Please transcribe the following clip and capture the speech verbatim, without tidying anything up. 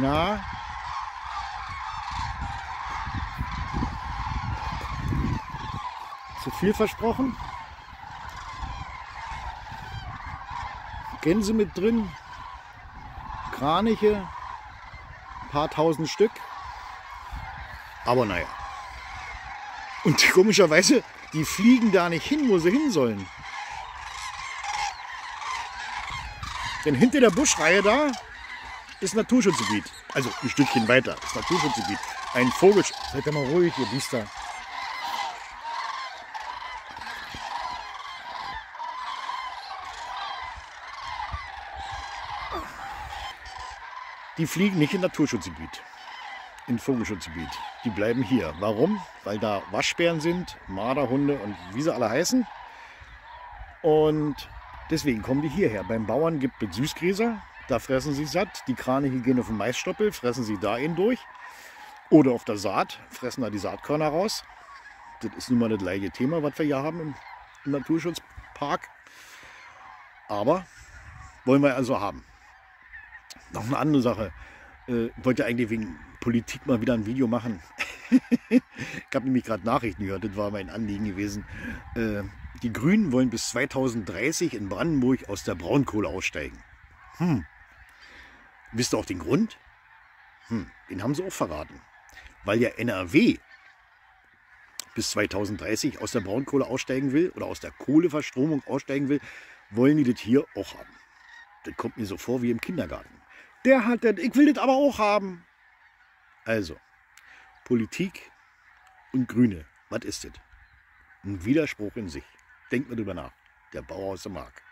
Na? Zu viel versprochen? Gänse mit drin, Kraniche, ein paar tausend Stück. Aber naja. Und komischerweise, die fliegen da nicht hin, wo sie hin sollen. Denn hinter der Buschreihe da ist Naturschutzgebiet. Also ein Stückchen weiter ist Naturschutzgebiet. Ein Vogel... Seid doch mal ruhig, ihr Biester. Die fliegen nicht in Naturschutzgebiet, in Vogelschutzgebiet. Die bleiben hier. Warum? Weil da Waschbären sind, Marderhunde und wie sie alle heißen. Und deswegen kommen die hierher. Beim Bauern gibt es Süßgräser, da fressen sie satt. Die Kraniche gehen auf den Maisstoppel, fressen sie da ihn durch. Oder auf der Saat, fressen da die Saatkörner raus. Das ist nun mal das gleiche Thema, was wir hier haben im, im Naturschutzpark. Aber wollen wir also haben. Noch eine andere Sache. Ich wollte eigentlich wegen Politik mal wieder ein Video machen. Ich habe nämlich gerade Nachrichten gehört, das war mein Anliegen gewesen. Die Grünen wollen bis zweitausenddreißig in Brandenburg aus der Braunkohle aussteigen. Hm. Wisst ihr auch den Grund? Hm. Den haben sie auch verraten. Weil ja N R W bis zweitausenddreißig aus der Braunkohle aussteigen will oder aus der Kohleverstromung aussteigen will, wollen die das hier auch haben. Das kommt mir so vor wie im Kindergarten. Der hat das, ich will das aber auch haben. Also, Politik und Grüne, was ist das? Ein Widerspruch in sich. Denkt mal drüber nach. Der Bauer aus der Mark.